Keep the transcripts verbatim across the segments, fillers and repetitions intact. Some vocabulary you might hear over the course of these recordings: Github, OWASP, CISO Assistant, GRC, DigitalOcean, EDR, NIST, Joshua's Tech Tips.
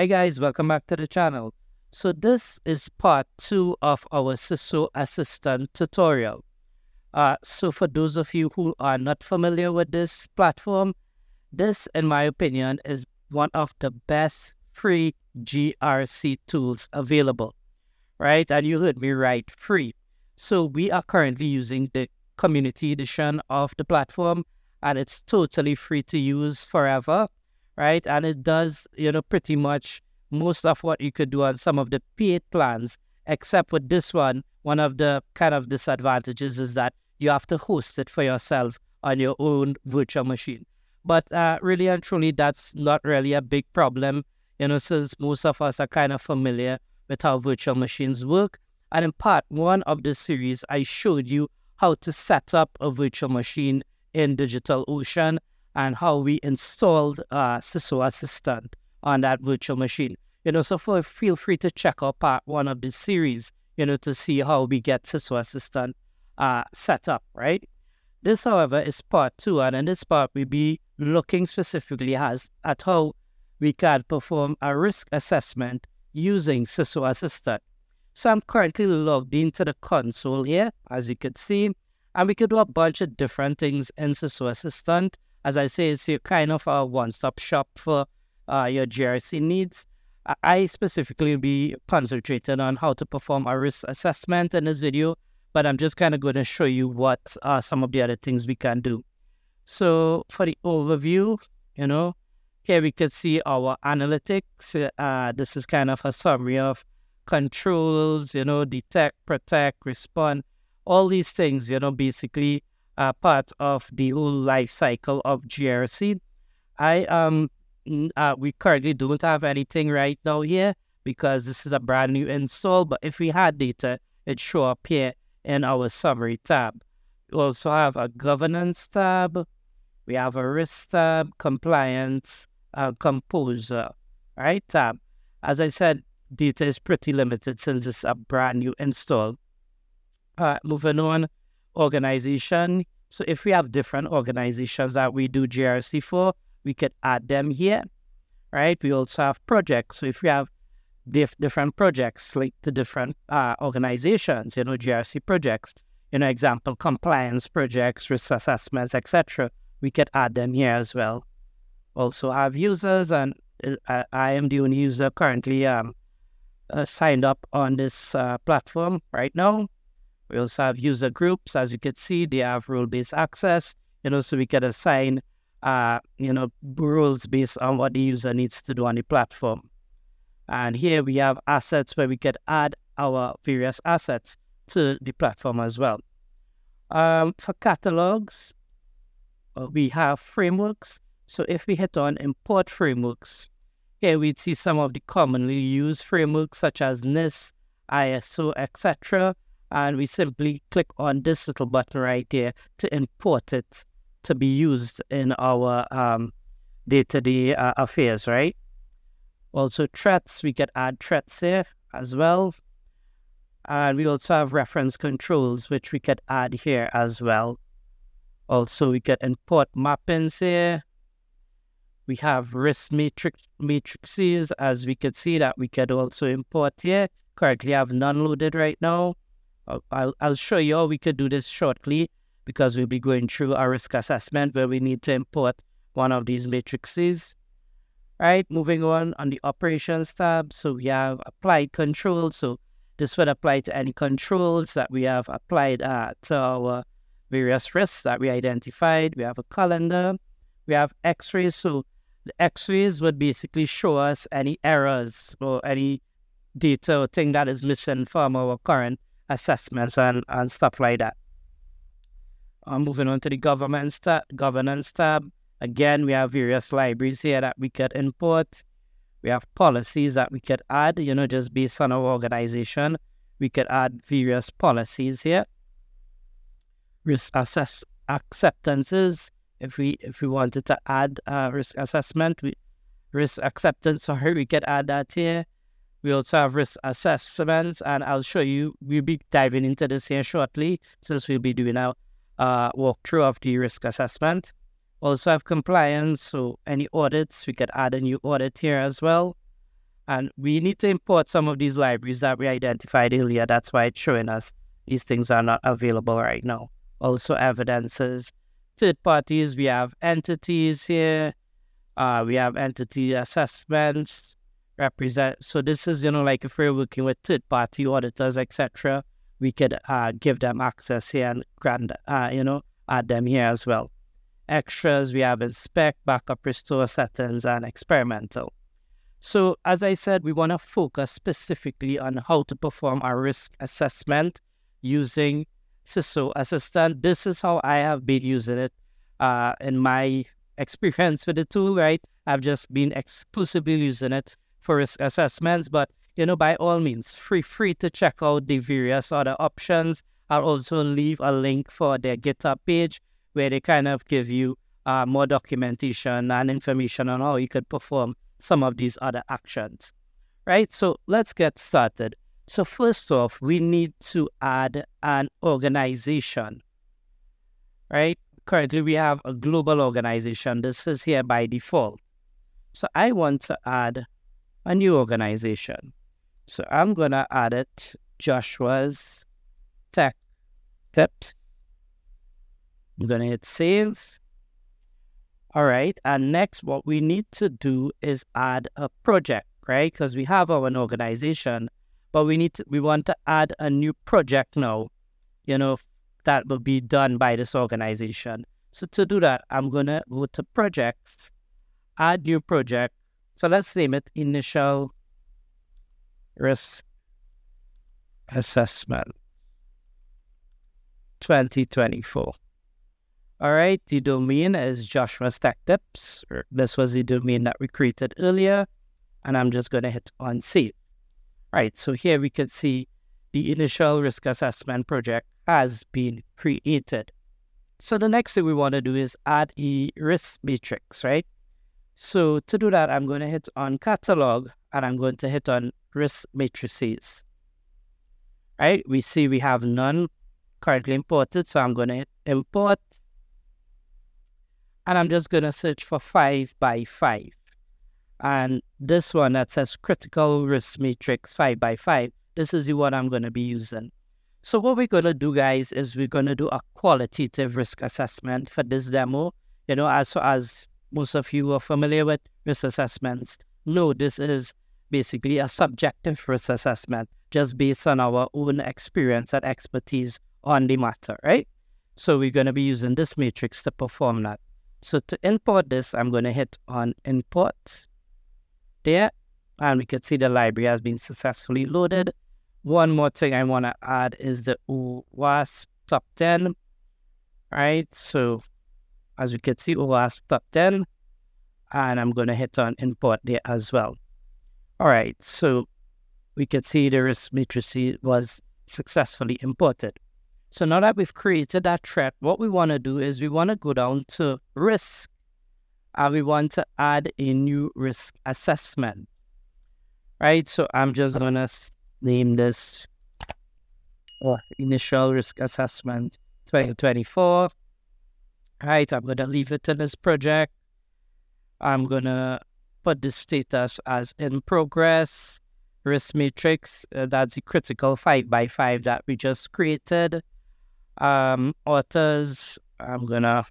Hey guys, welcome back to the channel. So this is part two of our C I S O Assistant tutorial. Uh, so for those of you who are not familiar with this platform, this, in my opinion, is one of the best free G R C tools available, right? And you heard me right, free. So we are currently using the community edition of the platform, and it's totally free to use forever. Right, and it does, you know, pretty much most of what you could do on some of the paid plans, except with this one. One of the kind of disadvantages is that you have to host it for yourself on your own virtual machine. But uh, really and truly, that's not really a big problem, you know, since most of us are kind of familiar with how virtual machines work. And in part one of this series, I showed you how to set up a virtual machine in DigitalOcean, and how we installed uh, C I S O Assistant on that virtual machine. You know, so for, feel free to check out part one of this series, you know, to see how we get C I S O Assistant uh, set up, right? This, however, is part two, and in this part, we'll be looking specifically as, at how we can perform a risk assessment using C I S O Assistant. So I'm currently logged into the console here, as you can see, and we could do a bunch of different things in C I S O Assistant. As I say, it's your kind of a one-stop shop for uh, your G R C needs. I specifically will be concentrating on how to perform a risk assessment in this video, but I'm just kind of going to show you what are some of the other things we can do. So for the overview, you know, here we could see our analytics. Uh, this is kind of a summary of controls, you know, detect, protect, respond, all these things, you know, basically. Uh, part of the whole life cycle of G R C. I um uh, we currently don't have anything right now here because this is a brand new install, but if we had data, it'd show up here in our summary tab. We also have a governance tab, we have a risk tab, compliance, uh, composer, right, tab. As I said, data is pretty limited since it's a brand new install. Uh, moving on, organization. So if we have different organizations that we do G R C for, we could add them here, right? We also have projects. So if we have diff different projects linked to different uh, organizations, you know, G R C projects, you know, example, compliance projects, risk assessments, et cetera, we could add them here as well. Also have users, and uh, I am the only user currently um, uh, signed up on this uh, platform right now. We also have user groups. As you can see, they have role-based access, you know, so we can assign, uh, you know, rules based on what the user needs to do on the platform. And here we have assets where we could add our various assets to the platform as well. Um, for catalogs, we have frameworks. So if we hit on import frameworks, here we'd see some of the commonly used frameworks such as NIST, I S O, et cetera. And we simply click on this little button right here to import it to be used in our um, day-to-day uh, affairs, right? Also threats, we can add threats here as well. And we also have reference controls, which we could add here as well. Also, we could import mappings here. We have risk matrix matrices, as we could see, that we could also import here. Currently, I have none loaded right now. I'll, I'll show you how we could do this shortly because we'll be going through our risk assessment where we need to import one of these matrices. Right, moving on on the operations tab. So we have applied controls. So this would apply to any controls that we have applied uh, to our various risks that we identified. We have a calendar. We have x-rays. So the x-rays would basically show us any errors or any data or thing that is missing from our current assessments and, and stuff like that. I'm moving on to the governance tab, governance tab. Again, we have various libraries here that we could import. We have policies that we could add, you know, just based on our organization. We could add various policies here. Risk assess acceptances. If we if we wanted to add uh, risk assessment, we, risk acceptance, sorry, we could add that here. We also have risk assessments, and I'll show you, we'll be diving into this here shortly since we'll be doing a uh, walkthrough of the risk assessment. Also have compliance, so any audits, we could add a new audit here as well. And we need to import some of these libraries that we identified earlier. That's why it's showing us these things are not available right now. Also evidences, third parties, we have entities here. Uh, we have entity assessments, represent. So this is, you know, like if we're working with third party auditors, et cetera, we could uh, give them access here and grant, uh, you know, add them here as well. Extras, we have inspect, backup, restore, settings, and experimental. So as I said, we want to focus specifically on how to perform our risk assessment using CISO Assistant. This is how I have been using it uh, in my experience with the tool, right? I've just been exclusively using it for risk assessments, but you know, by all means, feel free to check out the various other options. I'll also leave a link for their GitHub page where they kind of give you uh, more documentation and information on how you could perform some of these other actions, right? So let's get started. So first off, we need to add an organization, right? Currently, we have a global organization. This is here by default. So I want to add a new organization. So I'm going to add it, Joshua's Tech Tips. I'm going to hit save. All right. And next, what we need to do is add a project, right? Because we have our organization, but we need to, we want to add a new project now, you know, that will be done by this organization. So to do that, I'm going to go to projects, add new project. So let's name it initial risk assessment twenty twenty-four. All right, the domain is Joshua's Tech Tips. This was the domain that we created earlier, and I'm just going to hit on save. All right, so here we can see the initial risk assessment project has been created. So the next thing we want to do is add a risk matrix, right? So to do that, I'm going to hit on catalog, and I'm going to hit on risk matrices. All right, we see we have none currently imported, so I'm going to hit import. And I'm just going to search for five by five. And this one that says critical risk matrix five by five, this is the one I'm going to be using. So what we're going to do, guys, is we're going to do a qualitative risk assessment for this demo. You know, as, as most of you are familiar with risk assessments, no, this is basically a subjective risk assessment just based on our own experience and expertise on the matter, right? So we're going to be using this matrix to perform that. So to import this, I'm going to hit on import there, and we can see the library has been successfully loaded. One more thing I want to add is the OWASP top ten, right? So as we can see, OWASP top ten, and I'm going to hit on import there as well. All right, so we can see the risk matrix was successfully imported. So now that we've created that threat, what we want to do is we want to go down to risk, and we want to add a new risk assessment, right? So I'm just going to name this oh, initial risk assessment twenty twenty-four. All right, I'm going to leave it in this project. I'm going to put the status as in progress. Risk matrix, uh, that's the critical five by five that we just created. Um, authors, I'm gonna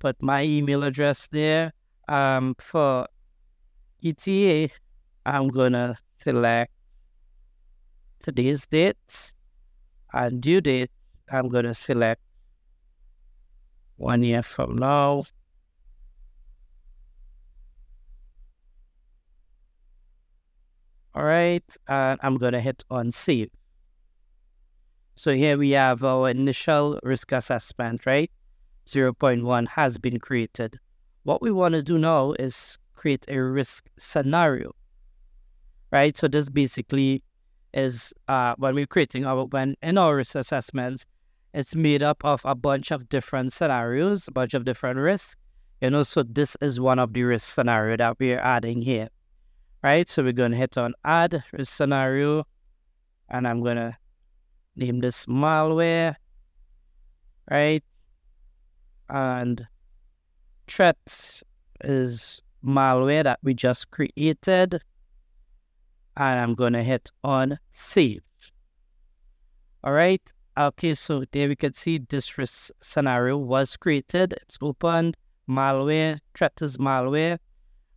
put my email address there. Um, for E T A, I'm gonna select today's date, and due date, I'm gonna select one year from now. All right, and I'm going to hit on save. So here we have our initial risk assessment, right? zero point one has been created. What we want to do now is create a risk scenario, right? So this basically is uh, when we're creating our, when in our risk assessments, it's made up of a bunch of different scenarios, a bunch of different risks. You know, so this is one of the risk scenario that we're adding here. Right, so we're going to hit on add risk scenario, and I'm going to name this malware, right? And threat is malware that we just created, and I'm going to hit on save. All right. Okay, so there we can see this risk scenario was created. It's opened. Malware, threat is malware.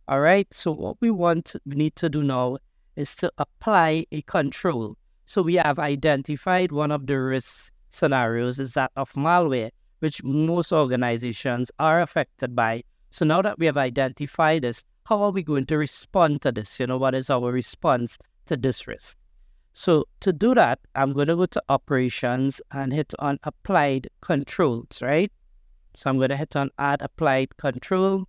All right. So what we want, we need to do now is to apply a control. So we have identified one of the risk scenarios is that of malware, which most organizations are affected by. So now that we have identified this, how are we going to respond to this? You know, what is our response to this risk? So to do that, I'm going to go to operations and hit on applied controls, right? So I'm going to hit on add applied control.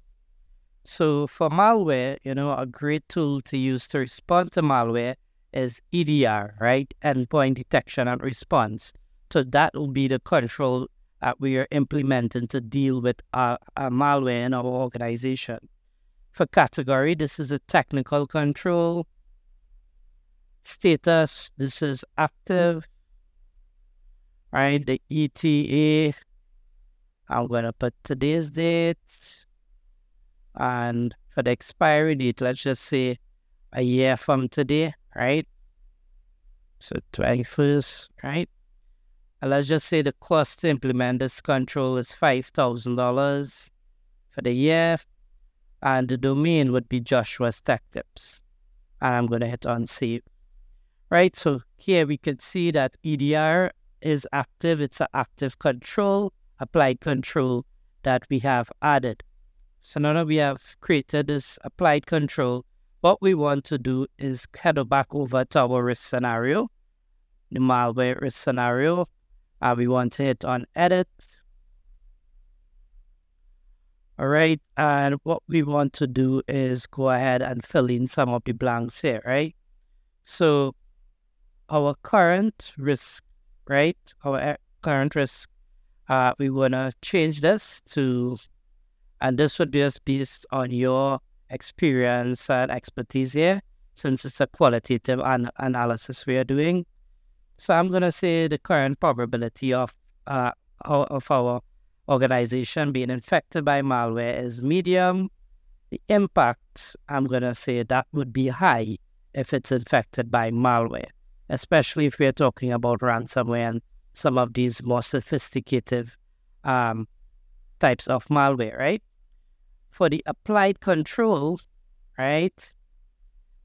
So for malware, you know, a great tool to use to respond to malware is E D R, right? Endpoint detection and response. So that will be the control that we are implementing to deal with our, our malware in our organization. For category, this is a technical control. Status, this is active, right? The E T A, I'm going to put today's date. And for the expiry date, let's just say a year from today, right? So twenty-first, right? And let's just say the cost to implement this control is five thousand dollars for the year. And the domain would be Joshua's Tech Tips. And I'm going to hit on save. Right, so here we can see that E D R is active. It's an active control, applied control that we have added. So now that we have created this applied control, what we want to do is head back over to our risk scenario, the malware risk scenario. Uh, we want to hit on edit. All right, and what we want to do is go ahead and fill in some of the blanks here, right? So our current risk, right? Our current risk, uh, we want to change this to, and this would be just based on your experience and expertise here, since it's a qualitative an analysis we are doing. So I'm going to say the current probability of, uh, of our organization being infected by malware is medium. The impact, I'm going to say that would be high if it's infected by malware, especially if we're talking about ransomware and some of these more sophisticated um, types of malware, right? For the applied control, right?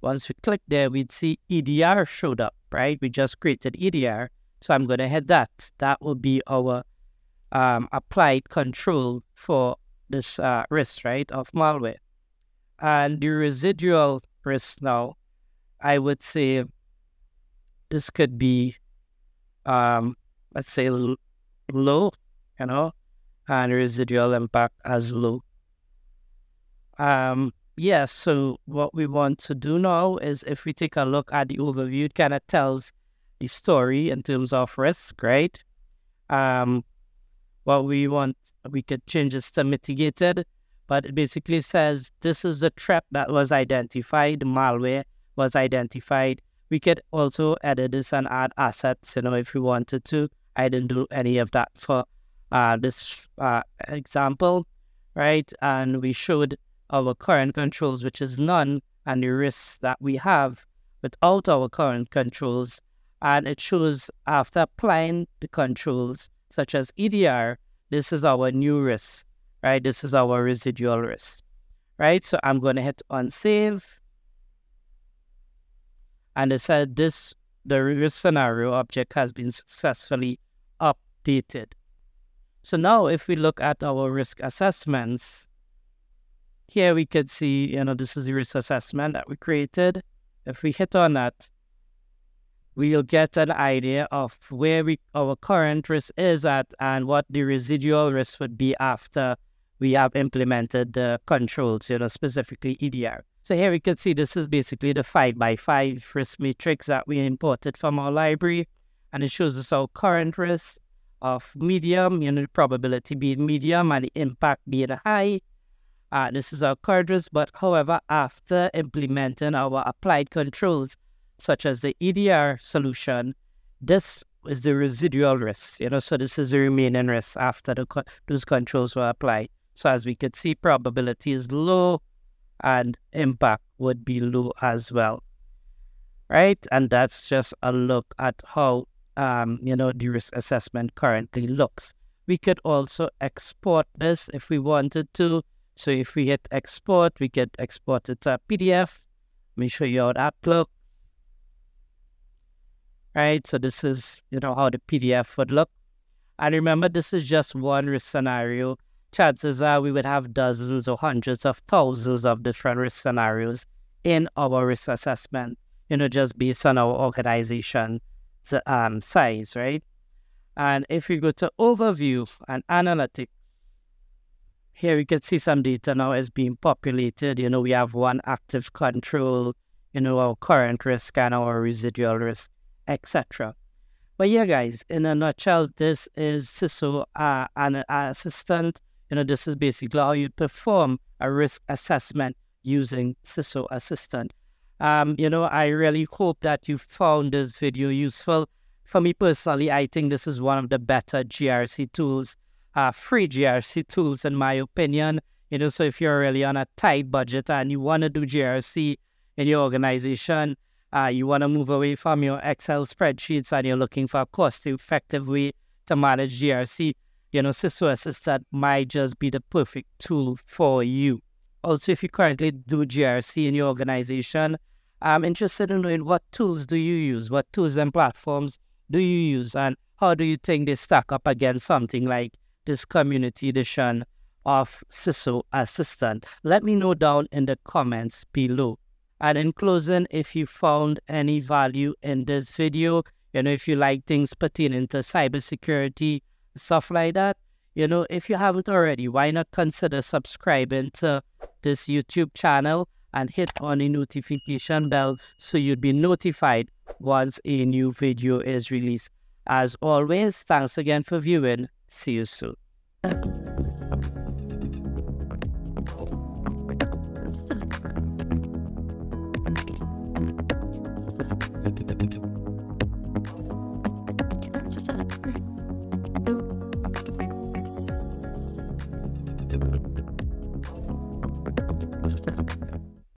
Once we click there, we'd see E D R showed up, right? We just created E D R. So I'm going to hit that. That will be our um, applied control for this uh, risk, right, of malware. And the residual risk now, I would say, this could be, um, let's say, low, you know, and residual impact as low. Um, yeah, so what we want to do now is if we take a look at the overview, it kind of tells the story in terms of risk, right? Um, what we want, we could change this to mitigated, but it basically says this is the threat that was identified, malware was identified. We could also edit this and add assets, you know, if we wanted to. I didn't do any of that for uh, this uh, example, right? And we showed our current controls, which is none, and the risks that we have without our current controls. And it shows after applying the controls, such as E D R, this is our new risk, right? This is our residual risk, right? So I'm going to hit on save. And it said this, the risk scenario object has been successfully updated. So now if we look at our risk assessments, here we could see, you know, this is the risk assessment that we created. If we hit on that, we'll get an idea of where we, our current risk is at and what the residual risk would be after we have implemented the controls, you know, specifically E D R. So here we can see this is basically the five by five risk matrix that we imported from our library. And it shows us our current risk of medium, you know, the probability being medium and the impact being high. Uh, this is our current risk, but however, after implementing our applied controls, such as the E D R solution, this is the residual risk, you know, so this is the remaining risk after the, those controls were applied. So as we could see, probability is low. and impact would be low as well, right? And that's just a look at how, um, you know, the risk assessment currently looks. We could also export this if we wanted to. So if we hit export, we could export it to a P D F. Let me show you how that looks. Right, so this is, you know, how the P D F would look. And remember, this is just one risk scenario. Chances are we would have dozens or hundreds of thousands of different risk scenarios in our risk assessment, you know, just based on our organization um, size, right? And if we go to overview and analytics, here we can see some data now is being populated. You know, we have one active control, you know, our current risk and our residual risk, et cetera. But yeah, guys, in a nutshell, this is CISO uh, and an Assistant. You know, this is basically how you perform a risk assessment using CISO Assistant. Um, you know, I really hope that you found this video useful. For me personally, I think this is one of the better G R C tools, uh, free G R C tools, in my opinion. You know, so if you're really on a tight budget and you want to do G R C in your organization, Uh, you want to move away from your Excel spreadsheets and you're looking for a cost-effective way to manage G R C, you know, CISO Assistant might just be the perfect tool for you. Also, if you currently do G R C in your organization, I'm interested in knowing what tools do you use, what tools and platforms do you use, and how do you think they stack up against something like this community edition of CISO Assistant? Let me know down in the comments below. And in closing, if you found any value in this video, you know, if you like things pertaining to cybersecurity, stuff like that, you know, if you haven't already, why not consider subscribing to this YouTube channel and hit on the notification bell so you'd be notified once a new video is released. As always, thanks again for viewing. See you soon.